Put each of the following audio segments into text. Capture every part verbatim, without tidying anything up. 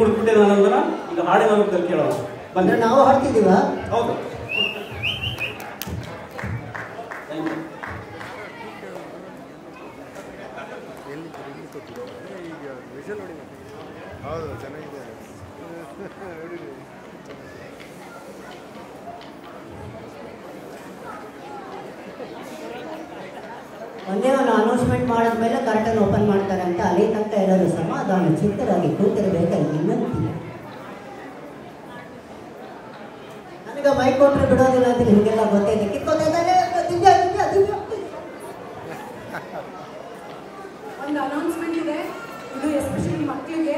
ಕೊಡ್ಬಿಟ್ಟೆ ನಾನು ಅಂದನ ಈಗ ಹಾಡಿ ಬರುತ್ತೆ ಕೇಳೋಣ ಬಂದ್ರೆ ನಾವು ಹಾಡ್ತಿದೀವಾ ಹೌದು ಎಲ್ಲಿ ತಿರುಗಿ ಕೊಟ್ಟಿದ್ದಾರೆ ಈಗ ವಿಷಲ್ ನೋಡಿ ಹೌದು ಚೆನ್ನಾಗಿದೆ ನೋಡಿ ಒಂದೇ ಒಂದು ಅನೌನ್ಸ್ಮೆಂಟ್ ಮಾಡಿದ ಮೇಲೆ ಕರ್ಟನ್ ಓಪನ್ ಮಾಡ್ತಾರೆ ಅಂತ ಅಲ್ಲಿ ತನಕ ಇರೋರು ಸಮಾಧಾನ ಚಿತ್ತರಾಗಿ ಕೂತಿರಬೇಕಾಗಿ ವಿನಂತಿ. ನನಗೆ ಮೈಕ್ ಕೊಟ್ಟರೆ ಬಿಡೋದಿಲ್ಲ ಅಂತ ನಿಮಗೆಲ್ಲ ಗೊತ್ತಿದೆ ಕಿತ್ಕೋತಾ ಇದ್ದಾರೆ ಒಂದು ಅನೌನ್ಸ್ಮೆಂಟ್ ಇದೆ ಇದು ಎಸ್ಪೆಷಲಿ ಮಕ್ಕಳಿಗೆ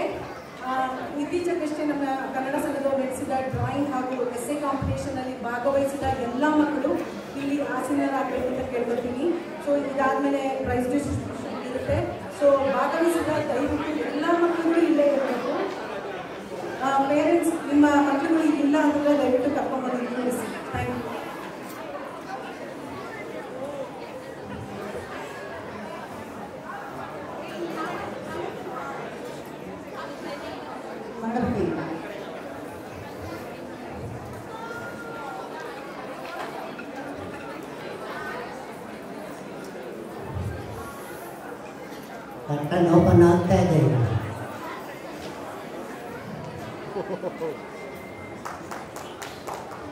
ಇತ್ತೀಚೆಗಷ್ಟೇ ನಮ್ಮ ಕನ್ನಡ ಸಂಘದವರು ನಡೆಸಿದ ಡ್ರಾಯಿಂಗ್ ಹಾಗೂ ಎಸ್ಸೆ ಕಾಂಪಿಟೇಷನ್ ಅಲ್ಲಿ ಭಾಗವಹಿಸಿದ ಎಲ್ಲ ಮಕ್ಕಳು ಇಲ್ಲಿ ಆಸೀನರಾಗಬೇಕು ಅಂತ ಕೇಳ್ಕೊತೀನಿ. ಸೊ ಇದಾದ್ಮೇಲೆ ಪ್ರೈಸ್ ಡಿಸ್ಟ್ರಿಬ್ಯೂಷನ್ ಇರುತ್ತೆ. ಸೊ ಭಾಗವಹಿಸಿದ ದಯವಿಟ್ಟು ಎಲ್ಲ ಮಕ್ಕಳುಗಳು ಇಲ್ಲೇ ಇರಬೇಕು. ಪೇರೆಂಟ್ಸ್ ನಿಮ್ಮ ಮಕ್ಕಳುಗಳು ಇಲ್ಲ ಅಂದ್ರೆ ದಯವಿಟ್ಟು ಕರ್ಕೊಂಡ್ಬಂದು ತಿಳಿಸಿ. Thank you. ಕರ್ಟನ್ ಓಪನ್ ಆಗ್ತಾ ಇದೆ.